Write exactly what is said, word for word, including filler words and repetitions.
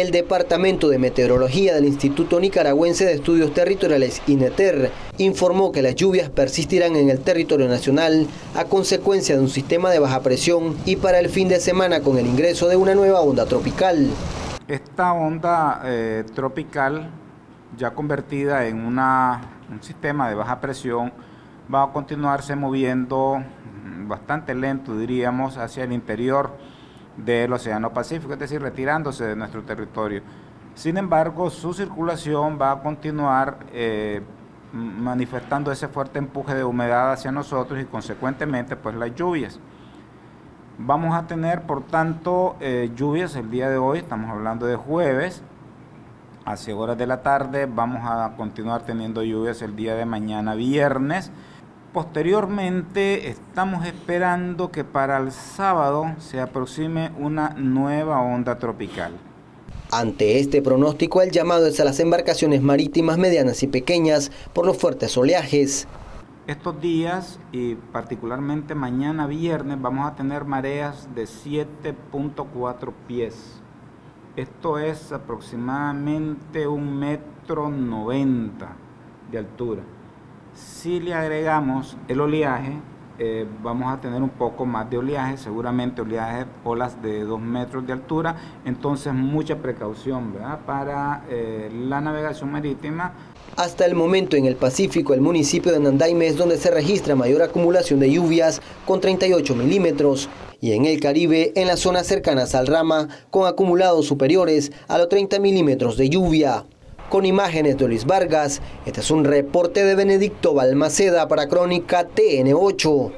el Departamento de Meteorología del Instituto Nicaragüense de Estudios Territoriales, INETER, informó que las lluvias persistirán en el territorio nacional a consecuencia de un sistema de baja presión y para el fin de semana con el ingreso de una nueva onda tropical. Esta onda eh, tropical, ya convertida en una, un sistema de baja presión, va a continuarse moviendo bastante lento, diríamos, hacia el interior del Océano Pacífico, es decir, retirándose de nuestro territorio. Sin embargo, su circulación va a continuar eh, manifestando ese fuerte empuje de humedad hacia nosotros y, consecuentemente, pues las lluvias. Vamos a tener, por tanto, eh, lluvias el día de hoy, estamos hablando de jueves, hacia horas de la tarde. Vamos a continuar teniendo lluvias el día de mañana, viernes. Posteriormente estamos esperando que para el sábado se aproxime una nueva onda tropical. Ante este pronóstico, el llamado es a las embarcaciones marítimas medianas y pequeñas por los fuertes oleajes. Estos días y particularmente mañana viernes vamos a tener mareas de siete punto cuatro pies. Esto es aproximadamente un metro noventa de altura. Si le agregamos el oleaje, eh, vamos a tener un poco más de oleaje, seguramente oleaje, olas de dos metros de altura, entonces mucha precaución, ¿verdad?, para eh, la navegación marítima. Hasta el momento en el Pacífico, el municipio de Nandaime es donde se registra mayor acumulación de lluvias, con treinta y ocho milímetros, y en el Caribe, en las zonas cercanas al Rama, con acumulados superiores a los treinta milímetros de lluvia. Con imágenes de Luis Vargas, este es un reporte de Benedicto Balmaceda para Crónica T N ocho.